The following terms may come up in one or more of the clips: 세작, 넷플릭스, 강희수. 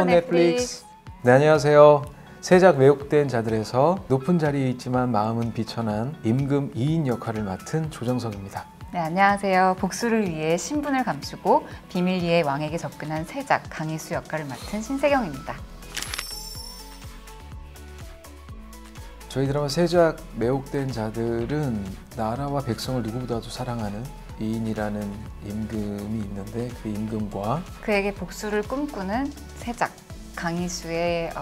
헬로 넷플릭스. 네, 안녕하세요. 세작 왜곡된 자들에서 높은 자리에 있지만 마음은 비천한 임금 2인 역할을 맡은 조정석입니다. 네, 안녕하세요. 복수를 위해 신분을 감추고 비밀리에 왕에게 접근한 세작 강희수 역할을 맡은 신세경입니다. 저희 드라마 세작 왜곡된 자들은 나라와 백성을 누구보다도 사랑하는 2인이라는 임금이 있는데, 그 임금과 그에게 복수를 꿈꾸는 세작 강희수의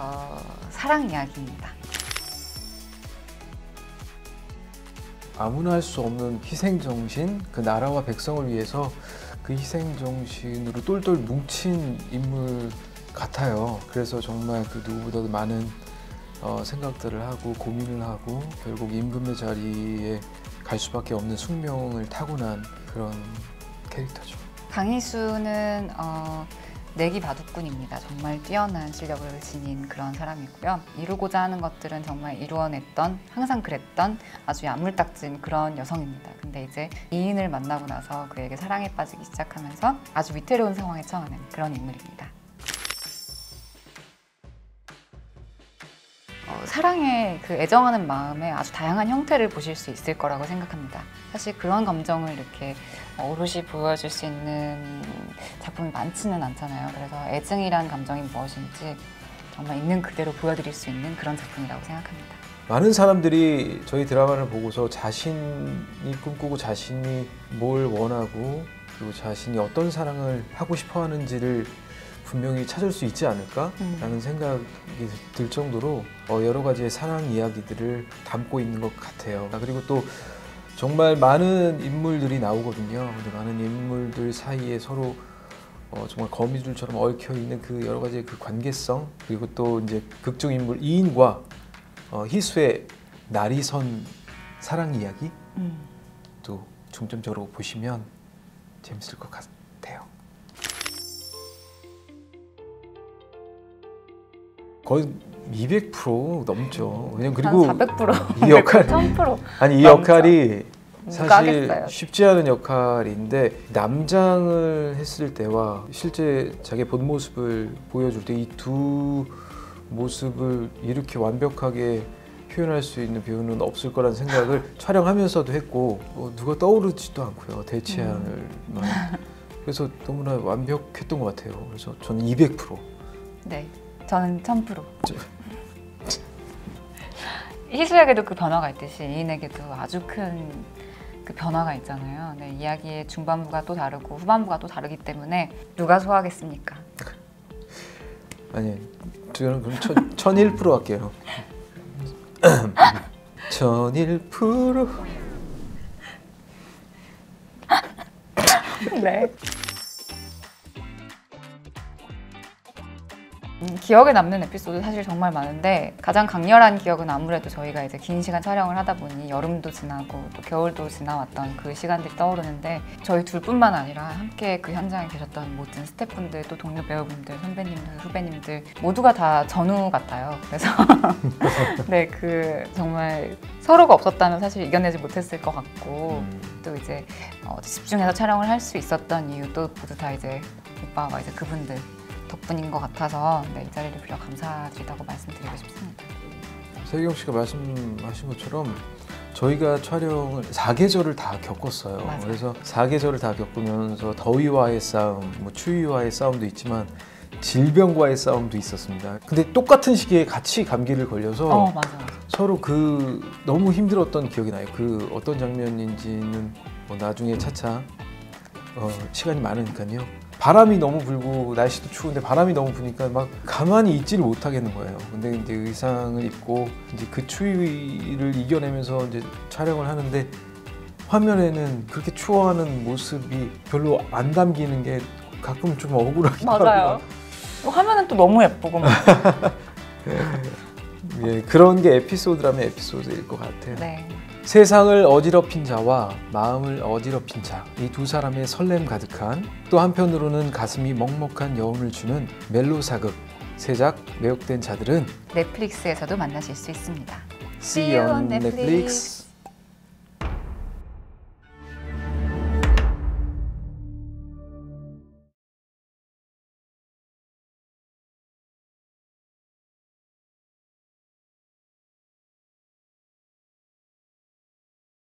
사랑 이야기입니다. 아무나 할 수 없는 희생정신, 그 나라와 백성을 위해서 그 희생정신으로 똘똘 뭉친 인물 같아요. 그래서 정말 그 누구보다도 많은 생각들을 하고 고민을 하고 결국 임금의 자리에 갈 수밖에 없는 숙명을 타고난 그런 캐릭터죠. 강희수는 내기 바둑꾼입니다. 정말 뛰어난 실력을 지닌 그런 사람이고요. 이루고자 하는 것들은 정말 이루어냈던, 항상 그랬던 아주 야물딱진 그런 여성입니다. 근데 이제 2인을 만나고 나서 그에게 사랑에 빠지기 시작하면서 아주 위태로운 상황에 처하는 그런 인물입니다. 사랑에 그 애정하는 마음에 아주 다양한 형태를 보실 수 있을 거라고 생각합니다. 사실 그런 감정을 이렇게 오롯이 보여줄 수 있는 작품이 많지는 않잖아요. 그래서 애증이란 감정이 무엇인지 정말 있는 그대로 보여드릴 수 있는 그런 작품이라고 생각합니다. 많은 사람들이 저희 드라마를 보고서 자신이 꿈꾸고 자신이 뭘 원하고 그리고 자신이 어떤 사랑을 하고 싶어 하는지를 분명히 찾을 수 있지 않을까? 라는 생각이 들 정도로 여러 가지의 사랑 이야기들을 담고 있는 것 같아요. 그리고 또 정말 많은 인물들이 나오거든요. 근데 많은 인물들 사이에 서로 정말 거미줄처럼 얽혀있는 그 여러 가지의 그 관계성, 그리고 또 이제 극중 인물 2인과 희수의 날이 선 사랑 이야기 또 중점적으로 보시면 재밌을 것 같아요. 거의 200% 넘죠. 왜냐면 그리고 400%, 이 역할 1000% 아니 이 넘죠. 역할이 사실 쉽지 않은 역할인데, 남장을 했을 때와 실제 자기 본 모습을 보여줄 때 이 두 모습을 이렇게 완벽하게 표현할 수 있는 배우는 없을 거란 생각을 촬영하면서도 했고, 누가 떠오르지도 않고요. 대체하는 그래서 너무나 완벽했던 것 같아요. 그래서 저는 200%. 네. 저는 1000%. 희수에게도 그 변화가 있듯이 이인에게도 아주 큰 그 변화가 있잖아요. 네, 이야기의 중반부가 또 다르고 후반부가 또 다르기 때문에 누가 소화하겠습니까? 아니, 저는 그럼 1001% 할게요. 1001%. 네. 기억에 남는 에피소드 사실 정말 많은데, 가장 강렬한 기억은 아무래도 저희가 이제 긴 시간 촬영을 하다 보니 여름도 지나고 또 겨울도 지나왔던 그 시간들이 떠오르는데, 저희 둘뿐만 아니라 함께 그 현장에 계셨던 모든 스태프분들, 또 동료 배우분들, 선배님들, 후배님들 모두가 다 전우 같아요. 그래서 네, 그 정말 서로가 없었다면 사실 이겨내지 못했을 것 같고, 또 이제 집중해서 촬영을 할 수 있었던 이유도 모두 다 이제 오빠와 이제 그분들 덕분인 것 같아서, 네, 이 자리를 빌려 감사드리다고 말씀드리고 싶습니다. 세경 씨가 말씀하신 것처럼 저희가 촬영을 4계절을 다 겪었어요. 맞아요. 그래서 4계절을 다 겪으면서 더위와의 싸움, 뭐 추위와의 싸움도 있지만 질병과의 싸움도 있었습니다. 근데 똑같은 시기에 같이 감기를 걸려서 맞아. 서로 그 너무 힘들었던 기억이 나요. 그 어떤 장면인지는 뭐 나중에 차차 시간이 많으니까요. 바람이 너무 불고 날씨도 추운데 바람이 너무 부니까 막 가만히 있지를 못하겠는 거예요. 근데 이제 의상을 입고 이제 그 추위를 이겨내면서 이제 촬영을 하는데, 화면에는 그렇게 추워하는 모습이 별로 안 담기는 게 가끔 좀 억울하기도 하고. 맞아요. 화면은 또 너무 예쁘고 막. 예, 그런 게 에피소드라면 에피소드일 것 같아요. 네. 세상을 어지럽힌 자와 마음을 어지럽힌 자, 이 두 사람의 설렘 가득한, 또 한편으로는 가슴이 먹먹한 여운을 주는 멜로사극 세작 왜곡된 자들은 넷플릭스에서도 만나실 수 있습니다. See you on Netflix.